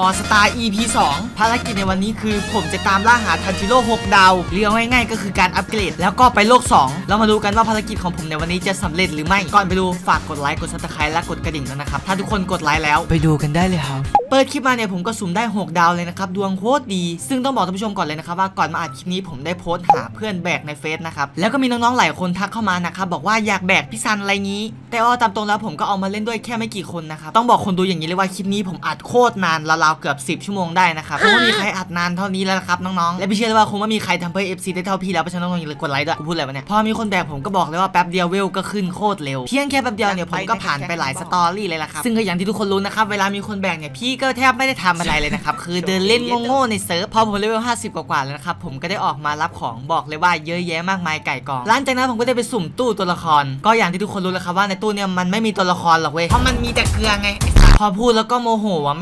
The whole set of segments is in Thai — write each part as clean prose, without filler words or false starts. All-Star EP 2 ภารกิจในวันนี้คือผมจะตามล่าหาทันจิโร่6ดาวเรียกง่ายๆก็คือการอัปเกรดแล้วก็ไปโลก2แล้วมาดูกันว่าภารกิจของผมในวันนี้จะสำเร็จหรือไม่ก่อนไปดูฝากกดไลค์กด Subscribe และกดกระดิ่งด้วยนะครับถ้าทุกคนกดไลค์แล้วไปดูกันได้เลยครับเปิดคลิปมาเนี่ยผมก็สุ่มได้6ดาวเลยนะครับดวงโคตรดีซึ่งต้องบอกท่านผู้ชมก่อนเลยนะครับว่าก่อนมาอัดคลิปนี้ผมได้โพสต์หาเพื่อนแบกในเฟซนะครับแล้วก็มีน้องๆหลายคนทักเข้ามานะครับบอกว่าอยากแบกพี่ซันอะไรงี้แต่เอาตามตรงแล้วผมก็เอามาเล่นด้วยแค่ไม่กี่คนนะครับต้องบอกคนดูอย่างนี้เลยว่าคลิปนี้ผมอัดโคตรนานราวๆเกือบ10ชั่วโมงได้นะครับคงไม่มีใครอัดนานเท่านี้แล้วนะครับน้องๆและพี่เชื่อเลยว่าคงไม่มีใครทำเพื่อ FC ได้เท่าพี่แล้วเพราะฉะนั้นน้องๆอย่าลืมกดไลค์ด้วยกูพูดอะไรวะเนี่ยพอมีคนแบกผมก็บอกเลยว่าแป๊บเดียวเวลก็ขึ้นโคตรเร็วเพียงแค่แป๊บเดียวเนี่ยผมก็ผ่านไปหลายสตอรี่เลยละครับซึ่งก็อย่างที่ทุกคนรู้นะครับเวลามีคนแบกเนี่ยพี่ก็แทบไม่ได้ทำอะไรเลยนะครับคือเดินเล่นโง่ๆในเซิร์ฟพอผมเลเวล50กว่าๆแล้วนะครับผมก็ได้ออกมารับของบอกเลยว่าเยอะแยะมากมายไก่กองหลังจากนั้นผมก็ได้ไปสุ่มตู้ตัวละครก็อย่างที่ทุกคนรู้แล้วครับว่าในตู้เนี่ยมันไม่มีตัวละครหรอกเว้ยเพราะมันมีแต่เกลือไงพอพูดแล้วก็โมโหว่ะแ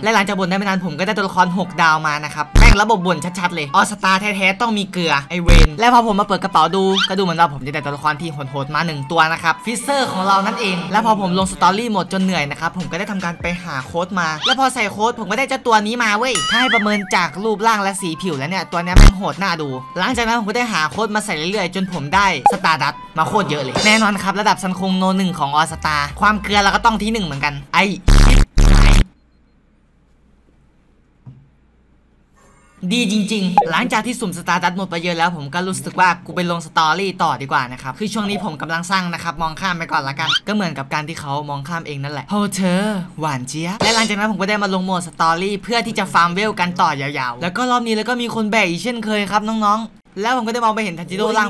ม่และหลังจากบ่นได้ไม่นานผมก็ได้ตัวละคร6ดาวมานะครับแม่งระบบบ่นชัดๆเลยออสตาร์แท้ๆต้องมีเกลือไอเวนและพอผมมาเปิดกระเป๋าดูก็ดูเหมือนว่าผมจะได้ตัวละครที่โหดๆมา1ตัวนะครับฟิสเซอร์ของเรานั่นเองและพอผมลงสตอรี่หมดจนเหนื่อยนะครับผมก็ได้ทำการไปหาโค้ดมาและพอใส่โค้ดผมก็ได้เจ้าตัวนี้มาเว้ยถ้าให้ประเมินจากรูปร่างและสีผิวแล้วเนี่ยตัวนี้แม่งโหดหน้าดูหลังจากนั้นผมก็ได้หาโค้ดมาใส่เรื่อยๆจนผมได้สตาร์ดัตมาโคตรเยอะเลยแน่นอนครับระดับซันคงโนหนึ่งของออสตาร์ความเกลือเราก็ต้องที่1เหมือนกันไอดีจริงๆหลังจากที่สุ่มสตาร์ดัตหมดไปเยอะแล้วผมก็รู้สึกว่ากูไปลงสตอรี่ต่อดีกว่านะครับคือช่วงนี้ผมกำลังสร้างนะครับมองข้ามไปก่อนละกันก็เหมือนกับการที่เขามองข้ามเองนั่นแหละโฮเธอหวานเจี๊ยบและหลังจากนั้นผมก็ได้มาลงโหมดสตอรี่เพื่อที่จะฟาร์มเวลกันต่อยาวๆแล้วก็รอบนี้แล้วก็มีคนแบกอีกเช่นเคยครับน้องๆแล้วผมก็ได้มองไปเห็นทันจิโร่ร่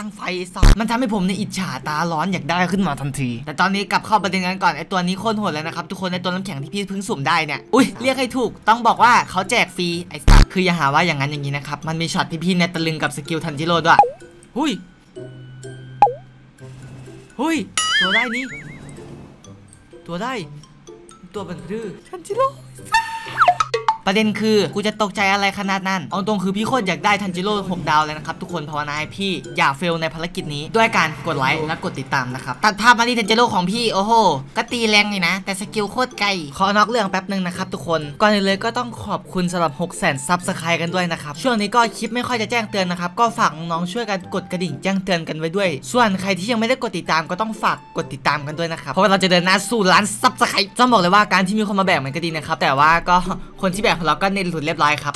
างไฟมันทำให้ผมในอิจฉาตาร้อนอยากได้ขึ้นมาทันทีแต่ตอนนี้กลับเข้าประเด็นกันก่อนไอตัวนี้โคตรโหดเลยนะครับทุกคนในตัวน้ำแข็งที่พี่เพิ่งสุ่มได้เนี่ยอุ้ยเรียกให้ถูกต้องบอกว่าเขาแจกฟรีไอคืออย่าหาว่าอย่างนั้นอย่างนี้นะครับมันมีช็อตที่พี่เนี่ยตะลึงกับสกิลทันจิโร่ด้วยหุ้ยตัวได้นี่ตัวบันทึกทันจิโร่ประเด็นคือกูจะตกใจอะไรขนาดนั้นเอาตรงคือพี่โคตรอยากได้ทันจิโร่6ดาวเลยนะครับทุกคนภาวนาให้พี่อย่าเฟลในภารกิจนี้ด้วยการกดไลค์และกดติดตามนะครับตัดภาพมาที่ทันจิโร่ของพี่โอ้โหก็ตีแรงนี่นะแต่สกิลโคตรไกลขอนอกเรื่องแป๊บนึงนะครับทุกคนก่อนอื่นเลยก็ต้องขอบคุณสำหรับ 600,000 ซับสไคร์กันด้วยนะครับช่วงนี้ก็คลิปไม่ค่อยจะแจ้งเตือนนะครับก็ฝากน้องๆช่วยกันกดกระดิ่งแจ้งเตือนกันไว้ด้วยส่วนใครที่ยังไม่ได้กดติดตามก็ต้องฝากกดติดตามกันด้วยนะครับเพราะว่าเราจะเดินหน้าสู่ล้านซับสไคร์ต้องบอกเลยว่าการที่มีคนมาแบกมันก็ดีนะครับแต่ว่าก็คนที่แบกเราก็เน้นหลุดเรียบร้อยครั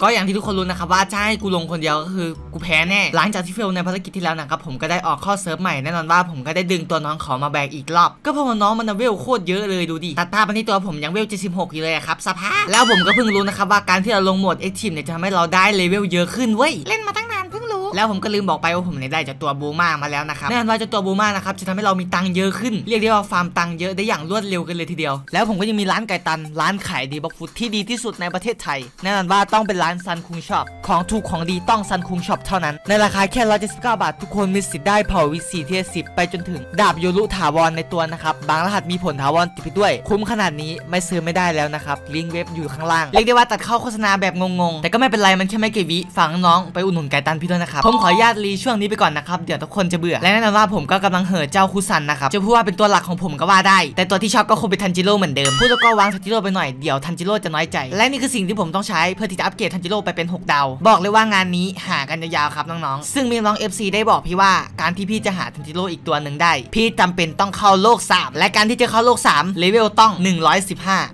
บก็อย่างที่ทุกคนรู้นะครับว่าจะให้กูลงคนเดียวก็คือกูแพ้แน่หลังจากที่เฟลในภารกิจที่แล้วนะครับผมก็ได้ออกข้อเซิร์ฟใหม่แน่นอนว่าผมก็ได้ดึงตัวน้องเขามาแบกอีกรอบก็เพราะว่าน้องมันเวลโคตรเยอะเลยดูดิตัดภาพมาที่ตัวผมยังเวล76อยู่เลยครับสภาพแล้วผมก็เพิ่งรู้นะครับว่าการที่เราลงโหมด Active เนี่ยจะทำให้เราได้เลเวลเยอะขึ้นเว้ยเล่นมาตั้งนานเพิ่งรู้แล้วผมก็ลืมบอกไปว่าผมได้จากตัวบูม่ามาแล้วนะครับแน่นอนว่าจากตัวบูม่านะครับจะทำให้เรามีตังค์เยอะขึ้นเรียกได้ว่าฟาร์มตังค์เยอะได้อย่างรวดเร็วกันเลยทีเดียวแล้วผมก็ยังมีร้านไก่ตันร้านขายดีบล็อกฟุตที่ดีที่สุดในประเทศไทยแน่นอนว่าต้องเป็นร้านซันคุงช็อปของถูกของดีต้องซันคุงช็อปเท่านั้นในราคาแค่179 บาททุกคนมีสิทธิ์ได้เผ่าวิสีเทียสิบไปจนถึงดาบโยรุถาวรในตัวนะครับบางรหัสมีผลถาวรติดไปด้วยคุ้มขนาดนี้ไม่ซื้อไม่ได้แล้วนะครับลิงก์เว็บอยู่ข้างล่างเรียกได้ว่าตัดเข้าโฆษณาแบบงงๆแต่ก็ไม่เป็นไรมันแค่ไม่กี่วิฟังน้องไปอุดหนุนไก่ตันพี่ด้วยนะครับผมขออนุญาตรีช่วงนี้ไปก่อนนะครับเดี๋ยวทุกคนจะเบื่อและแน่นอนว่าผมก็กำลังเห่อเจ้าคุซันนะครับจะพูดว่าเป็นตัวหลักของผมก็ว่าได้แต่ตัวที่ชอบก็คงเป็นทันจิโร่เหมือนเดิมพูดแล้วก็วางทันจิโร่ไปหน่อยเดี๋ยวทันจิโร่จะน้อยใจและนี่คือสิ่งที่ผมต้องใช้เพื่อที่จะอัปเกรดทันจิโร่ไปเป็น6ดาวบอกเลยว่างานนี้หากันยาวๆครับน้องๆซึ่งมีน้อง FC ได้บอกพี่ว่าการที่พี่จะหาทันจิโร่อีกตัวหนึ่งได้พี่จำเป็นต้องเข้าโลก3และการที่จะเข้าโลก3เลเวลต้อง115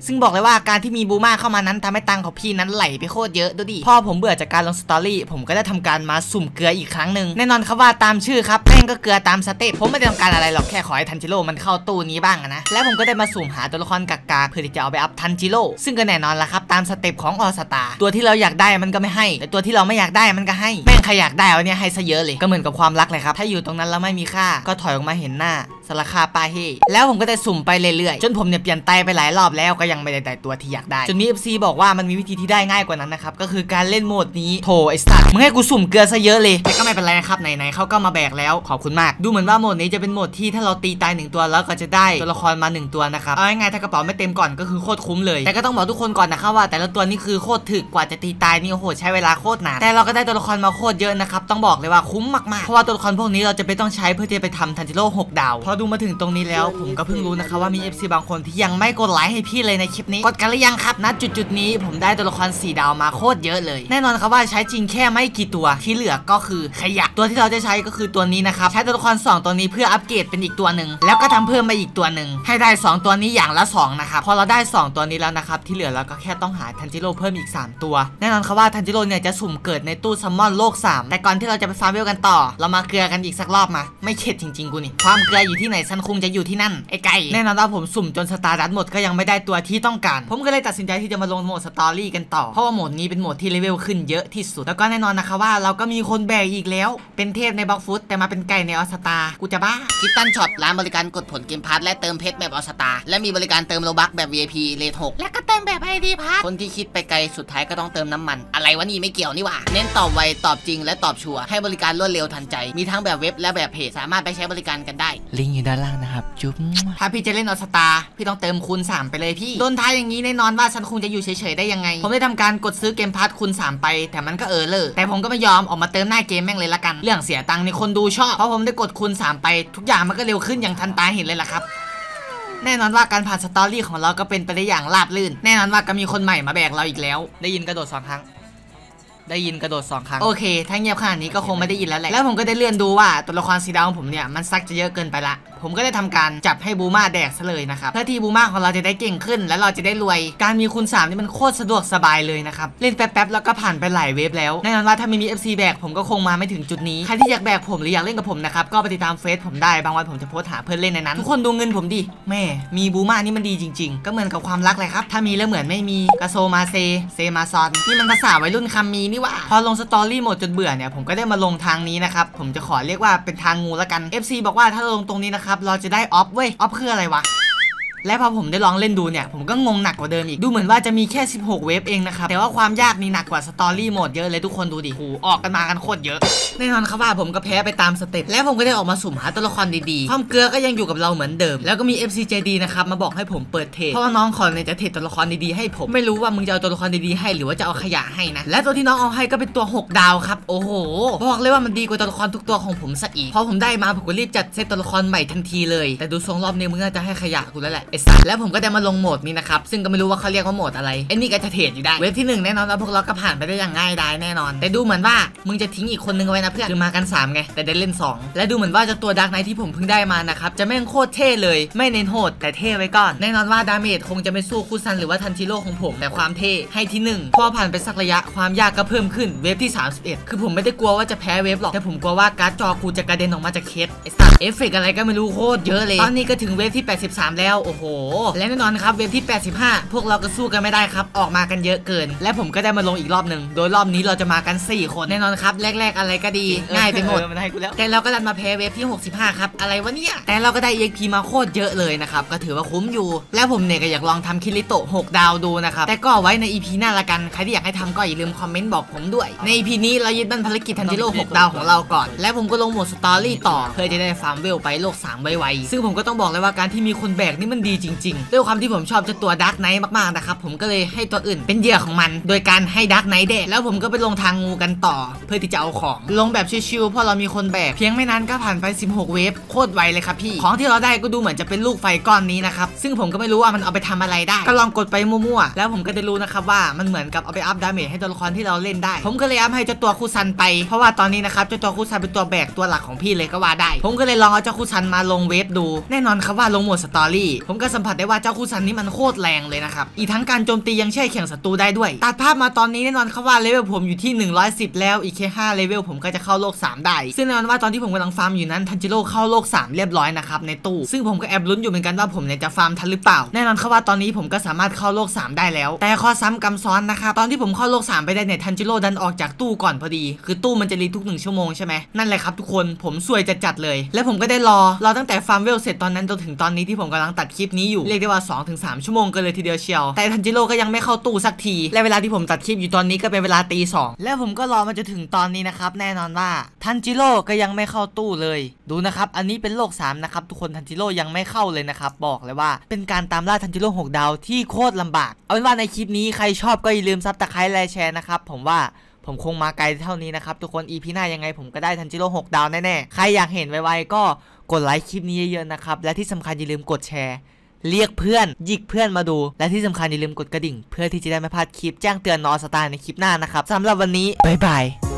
ซึ่งบอกเลยว่าการที่มีบูม่าเข้ามานั้นทำให้ตังของพี่นั้นไหลไปโคตรเยอะดูดิพอผมเบื่อจากการลงสตอรี่ผมก็ได้ทำการมาสุ่มเกลืออีกครั้งหนึ่งแน่นอนครับว่าตามชื่อครับแม่งก็เกลือตามสเต็ปผมไม่ได้ต้องการอะไรหรอกแค่ขอให้ทันจิโร่มันเข้าตู้นี้บ้างนะแล้วผมก็ได้มาสุ่มหาตัวละครกากาเพื่อที่จะเอาไปอัพทันจิโร่ซึ่งก็แน่นอนละครับตามสเต็ปของออสตาร์ตัวที่เราอยากได้มันก็ไม่ให้แต่ตัวที่เราไม่อยากได้มันก็ให้แม่งใครอยากได้เอาเนี่ยให้ซะเยอะเลยก็เหมือนกับความรักเลยครับถ้าอยู่ตรงนั้นแล้วไม่มีค่าก็ถอยออกมาเห็นหน้าสารคาปาเฮแล้วผมก็ได้สุ่มไปเรื่อยๆจนผมเนี่ยเปลี่ยนไตไปหลายรอบแล้วก็ยังไม่ได้แต่ตัวที่อยากได้จนมี FC บอกว่ามันมีวิธีที่ได้ง่ายกว่านั้นนะครับก็คือการเล่นโหมดนี้โถไอ้สัตว์มึงให้กูสุ่มเกลือซะเยอะเลยแต่ก็ไม่เป็นไรนะครับไหนๆเขาก็มาแบกแล้วขอบคุณมากดูเหมือนว่าโหมดนี้จะเป็นโหมดที่ถ้าเราตีตาย1ตัวแล้วก็จะได้ตัวละครมา1ตัวนะครับเอาง่ายๆถ้ากระเป๋าไม่เต็มก่อนก็คือโคตรคุ้มเลยแต่ก็ต้องบอกทุกคนก่อนนะครับว่าแต่ละตัวนี่คือโคตรถึกกว่าจะตีตายนี่โอ้โหใช้เวลาโคตรนานแต่เราก็ได้ตัวละครมาโคตรเยอะนะครับต้องบอกเลยว่าคุ้มมากๆเพราะว่าตัวละครพวกนี้เราจะไปต้องใช้เพื่อที่จะไปทำทันจิโร่6ดาว ดูมาถึงตรงนี้แล้วผมก็เพิ่งรู้นะคะว่ามี FC บางคนที่ยังไม่กดไลค์ให้พี่เลยในคลิปนี้กดกันหรือยังครับณจุดๆนี้ผมได้ตัวละคร4 ดาวมาโคตรเยอะเลยแน่นอนครับว่าใช้จริงแค่ไม่กี่ตัวที่เหลือก็คือขยะตัวที่เราจะใช้ก็คือตัวนี้นะครับใช้ตัวละคร2ตัวนี้เพื่ออัปเกรดเป็นอีกตัวหนึ่งแล้วก็ทำเพิ่มมาอีกตัวหนึ่งให้ได้2ตัวนี้อย่างละ2นะครับพอเราได้2ตัวนี้แล้วนะครับที่เหลือเราก็แค่ต้องหาทันจิโร่เพิ่มอีก3ตัวแน่นอนครับว่าทันจิโร่เนี่ยจะสุ่มเกิดในตู้ซัมมอนโลก3แต่ก่อนที่เราจะไปฟาร์มเวลกันต่อเรามาเกลือกันอีกสักรอบมาไม่เข็ดจริงๆกูนี่ความเกลืออยู่ที่ไหนซันคุงจะอยู่ที่นั่นไอ้ไก่แน่นอนว่าผมสุ่มจนสตาร์ดัตหมดก็ยังไม่ได้ตัวที่ต้องการผมก็เลยตัดสินใจที่จะมาลงโหมดสตอรี่กันต่อเพราะว่าโหมดนี้เป็นโหมดที่เลเวลขึ้นเยอะที่สุดแล้วก็แน่นอนนะคะว่าเราก็มีคนแบกอีกแล้วเป็นเทพในบล็อกฟุตแต่มาเป็นไก่ในออสตากูจะบ้าคิตตันช็อปร้านบริการกดผลเกมพาร์ทและเติมเพชรแบบออสตาและมีบริการเติมโลบัคแบบ VIP เลท6และก็เติมแบบ ID พาร์ทคนที่คิดไปไกลสุดท้ายก็ต้องเติมน้ำมันอะไรวะนี่ไม่เกี่ยวนี่หว่าเน้นตอบไวตอบจริงและตอบชัวร์ให้บริการรวดเร็วทันใจมีทั้งแบบเว็บและแบบเพจสามารถไปใช้บริการกันได้ลิงก์อยู่ด้านล่างนะครับจุ๊บถ้าพี่จะเล่นออสตาพี่ต้องเติมคูณ3ไปเลยพี่โดนท้ายอย่างนี้แน่นอนว่าซันคุงจะอยู่เฉยๆได้ยังไงผมได้ทำการกดซื้อเกมพาร์ทคูณ3ไปแต่มันก็เออเลอแต่ผมก็ไม่ยอมออกมาเติมหน้าเกมแม่งเลยละกันเรื่องเสียตังค์นี่คนดูชอบเพราะผมได้กดคูณ3ไปทุกอย่างมันก็เร็วขึ้นอย่างทันตาเห็นเลยล่ะครับแน่นอนว่าการผ่านสตอรี่ของเราก็เป็นไปได้อย่างราบรื่นแน่นอนว่าก็มีคนใหม่มาแบกเราอีกแล้วได้ยินกระโดด2ครั้งได้ยินกระโดด2ครั้งโอเคถ้าเงียบขนาดนี้ก็คงไม่ได้ยินแล้วแหละแล้วผมก็ได้เลื่อนดูว่าตัวละครสีดำของผมเนี่ยมันซักจะเยอะเกินไปละผมก็ได้ทำการจับให้บูม่าแดกซะเลยนะครับเพื่อที่บูม่าของเราจะได้เก่งขึ้นและเราจะได้รวยการมีคูณ3นี่มันโคตรสะดวกสบายเลยนะครับเล่นแป๊บๆแล้วก็ผ่านไปหลายเวฟแล้วแน่นอนว่าถ้าไม่มี FC แบกผมก็คงมาไม่ถึงจุดนี้ใครที่อยากแบกผมหรืออยากเล่นกับผมนะครับก็ไปติดตามเฟซผมได้บางวันผมจะโพสหาเพื่อนเล่นในนั้นทุกคนดูเงินผมดิแม่มีบูม่านี่มันดีจริงๆก็เหมือนกับความรักเลยครับถ้ามีแล้วเหมือนไม่มีกาโซมาเซเซมาซอนนี่มันภาษาวัยรุ่นคำมีนี่ว่าพอลงสตอรี่หมดจนเบื่อเนี่ยผมก็ได้มาลงทางนี้นะครับผมจะขอเรียกว่าเป็นทางงูละกัน FC บอกว่าถ้าลงตรงนี้นะครับเราจะได้ออฟเว้ยออฟคืออะไรวะและพอผมได้ลองเล่นดูเนี่ยผมก็งงหนักกว่าเดิมอีกดูเหมือนว่าจะมีแค่16เวฟเองนะครับแต่ว่าความยากนี่หนักกว่าสตอรี่โหมดเยอะเลยทุกคนดูดิโหออกกันมากันโคตรเยอะแน่นอนครับว่าผมก็แพ้ไปตามสเต็ปและผมก็ได้ออกมาสุ่มหาตัวละครดีๆความเกลือก็ยังอยู่กับเราเหมือนเดิมแล้วก็มี FCJD นะครับมาบอกให้ผมเปิดเทเพราะว่าน้องขอเนี่ยจะเทตัวละครดีๆให้ผมไม่รู้ว่ามึงจะเอาตัวละครดีๆให้หรือว่าจะเอาขยะให้นะและตัวที่น้องเอาให้ก็เป็นตัว6ดาวครับโอ้โหบอกเลยว่ามันดีกว่าตัวละครทุกตัวของผมซะอีกพอผมได้มาผมก็รีบจัดเซตตัวละครใหม่ทันทีเลยแต่ดูทรงรอบนี้มึงน่าจะให้ขยะกูแล้วแหละแล้วผมก็ได้มาลงโหมดนี้นะครับซึ่งก็ไม่รู้ว่าเขาเรียกว่าโหมดอะไรไอ้นี่ก็จะเทรดอยู่ได้เวฟที่1แน่นอนแล้วพวกเราก็ผ่านไปได้อย่างง่ายดายแน่นอนแต่ดูเหมือนว่ามึงจะทิ้งอีกคนนึงไว้นะเพื่อนคือมากัน3ไงแต่ได้เล่น2และดูเหมือนว่าจะตัวดาร์กไนท์ที่ผมเพิ่งได้มานะครับจะแม่งโคตรเท่เลยไม่เน้นโหดแต่เท่ไว้ก่อนแน่นอนว่าดาเมจคงจะไม่สู้คุซันหรือว่าทันจิโร่ของผมแต่ความเท่ให้ที่1พอผ่านไปสักระยะความยากก็เพิ่มขึ้นเวฟที่31คือผมไม่ได้กลัวว่าจะแพ้เวฟหรอกแต่ผมกลัวว่าการ์ดจอกูจะกระเด็นออกมาจากเคสไอ้สัตว์เอฟเฟกต์อะไรก็ไม่รู้โคตรเยอะเลยตอนนี้ก็ถึงเวฟที่83แล้วโอ้โหและแน่นอนครับเวฟที่85พวกเราก็สู้กันไม่ได้ครับออกมากันเยอะเกินและผมก็ได้มาลงอีกรอบหนึ่งโดยรอบนี้เราจะมากัน4คนแน่นอนครับแรกๆอะไรก็ดีง่ายไปหมดแต่เราก็ดันมาแพ้เวฟที่65ครับอะไรวะเนี่ยแต่เราก็ได้ EXP มาโคตรเยอะเลยนะครับก็ถือว่าคุ้มอยู่และผมเนี่ยก็อยากลองทำคิริโตะ6ดาวดูนะครับแต่ก็ไว้ใน EP หน้าละกันใครที่อยากให้ทำก็อย่าลืมคอมเมนต์บอกผมด้วยใน EP นี้เรายึดมั่นภารกิจทันจิโร่6ดาวของเราก่อนและผมก็ลงโหมดสตอรี่ต่อเพื่อจะได้ฟาร์มเวลไปโลก3ไวๆซึ่งผมก็ต้องบอกเลยว่าการที่มีคนแบกนี่มันดีจริงๆด้วยความที่ผมชอบจะตัวดาร์กไนท์มากๆนะครับผมก็เลยให้ตัวอื่นเป็นเหยื่อของมันโดยการให้ดาร์กไนท์แดกแล้วผมก็ไปลงทางงูกันต่อเพื่อที่จะเอาของลงแบบชิวๆเพราะเรามีคนแบกเพียงไม่นานก็ผ่านไป16เวฟโคตรไวเลยครับพี่ของที่เราได้ก็ดูเหมือนจะเป็นลูกไฟก้อนนี้นะครับซึ่งผมก็ไม่รู้ว่ามันเอาไปทำอะไรได้ก็ลองกดไปมั่วๆแล้วผมก็ได้รู้นะครับว่ามันเหมือนกับเอาไปอัพดาเมจให้ตัวละครที่เราเล่นได้ผมก็เลยอัพให้เจ้าตัวคุซันไปเพราะว่าตอนนี้นะครับเจ้าตัวคุซันเป็นตัวแบกตัวหลักของพี่เลยก็ว่าได้ผมก็เลยลองเอาเจ้าคุซันมาลงเวฟดูแน่นอนครับว่าลงโหมดสตอรี่ผมก็สัมผัสได้ว่าเจ้าคุซันนี่มันโคตรแรงเลยนะครับอีกทั้งการโจมตียังแช่แข็งศัตรูได้ด้วยตัดภาพมาตอนนี้แน่นอนครับว่าเลเวลผมอยู่ที่110แล้วอีกแค่5เลเวลผมก็จะเข้าโลก3ได้ซึ่งแน่นอนว่าตอนที่ผมกำลังฟาร์มอยู่นั้นทันจิโร่เข้าโลก3เรียบร้อยนะครับในตู้ซึ่งผมก็แอบลุ้นอยู่เหมือนกันว่าผมเนี่ยจะฟาร์มทันหรือเปล่าแน่นอนครับว่าตอนนี้ผมก็สามารถเข้าโลก3ได้แล้วแต่ข้อซ้ำกำซ้อนนะครับตอนที่ผมเข้าโลก3ไปได้เนี่ยทันจิโร่ดันออกจากตู้ก่อนพอดีคือตู้มันจะรีทุก1ชั่วโมงใช่ไหมนั่นแหละครับทุกคนผมซวยจัดๆเลยและผมก็ได้รอตั้งแต่ฟาร์มเวลเสร็จตอนนั้นจนถึงตอนนี้ที่ผมกำลังตัดคลิปนี้อยู่เรียกได้ว่า 2-3 ชั่วโมงกันเลยทีเดียวเชียวแต่ทันจิโร่ก็ยังไม่เข้าตู้สักทีและเวลาที่ผมตัดคลิปอยู่ตอนนี้ก็เป็นเวลาตี 2และผมก็รอมาจนถึงตอนนี้นะครับแน่นอนว่าทันจิโร่ก็ยังไม่เข้าตู้เลยดูนะครับอันนี้เป็นโลก3นะครับทุกคนทันจิโร่ยังไม่เข้าเลยนะครับบอกเลยว่าเป็นการตามล่าทันจิโร่6ดาวที่โคตรลำบากเอาเป็นว่าในคลิปนี้ใครชอบก็อย่าลืมซับสไครต์และแชร์นะครับผมว่าผมคงมาไกลเท่านี้นะครับทุกคน EP หน้ายังไงผมก็ได้ทันจิโร่6ดาวแน่ๆใครอยากเห็นไวๆก็ กดไลค์คลิปนี้เยอะๆนะครับและที่สำคัญอย่าลืมกดแชร์เรียกเพื่อนหยิกเพื่อนมาดูและที่สำคัญอย่าลืมกดกระดิ่งเพื่อที่จะได้ไม่พลาดคลิปแจ้งเตือนนอสตาร์ในคลิปหน้านะครับสำหรับวันนี้บ๊ายบาย